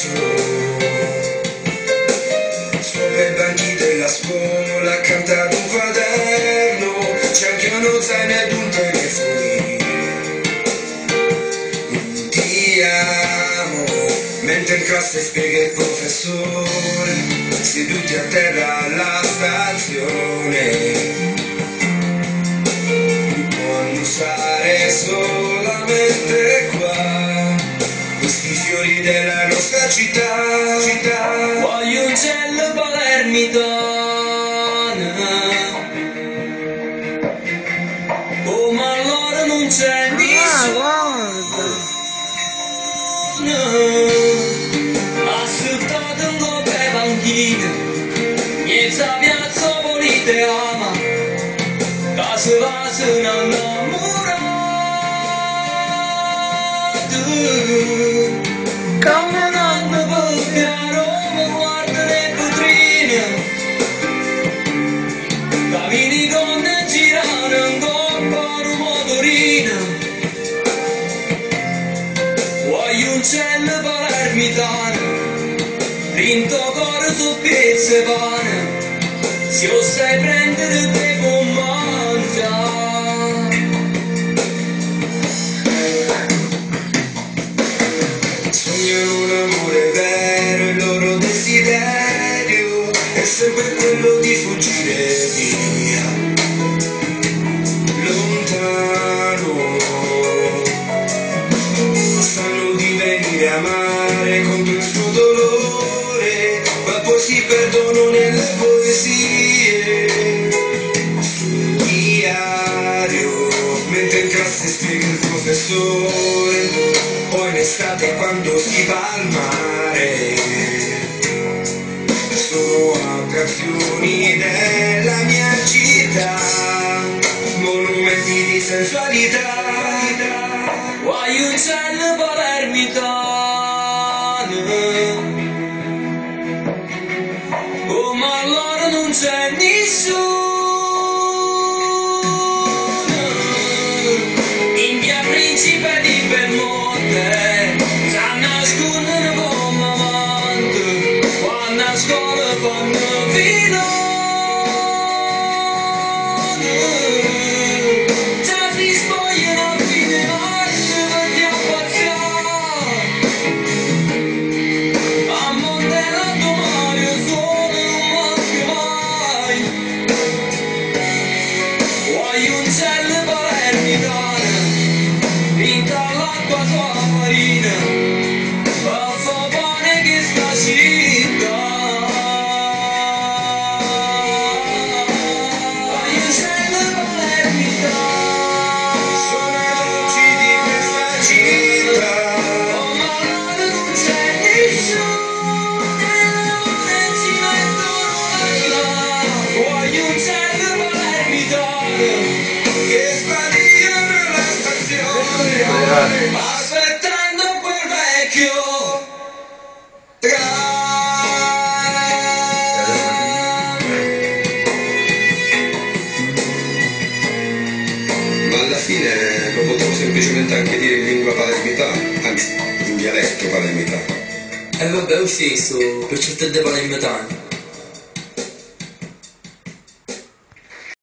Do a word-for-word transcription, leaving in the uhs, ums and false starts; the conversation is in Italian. solo, sulle banchi della scuola accanto ad un quaderno c'è anche uno zaino ed un telefonino. Ti amo, mentre in classe spiega il professore, seduti a terra alla stazione. Non stare solamente qua, questi fiori della nostra città, città. Voglio un cielo palermitana, oh ma allora non c'è nessuno. Ah, no, ascoltate un po' per banchine, niente a piazza volete ama, casa va se non lo. Come non mi voglio a Roma, guarda le vetrine, cammini con me girano ancora un motorino. Voglio un cielo palermitano, rinto coro su pezze pane, se lo sai prendere devo mangiare. È sempre quello di fuggire via, lontano. Sanno di venire a amare contro il suo dolore, ma poi si perdono nelle poesie. Sul diario, mentre in classe spiega il professore, o in estate quando si va al mare. Canzoni della mia città, monumenti di sensualità. Guai un cielo palermitano, oh ma allora non c'è nessuno. In via Principe di Belmonte c'hanno nascosto come amante, quando a scuola fanno aspettando quel vecchio tram. Ma alla fine lo potremmo semplicemente anche dire in lingua palermitana, anzi in dialetto palermitano. E vabbè, ho stesso per certe palermitane.